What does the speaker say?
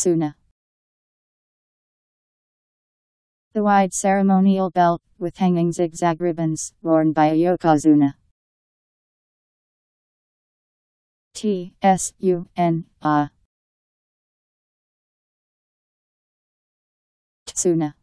yokozuna. The wide ceremonial belt, with hanging zigzag ribbons, worn by a yokozuna. Tsuna.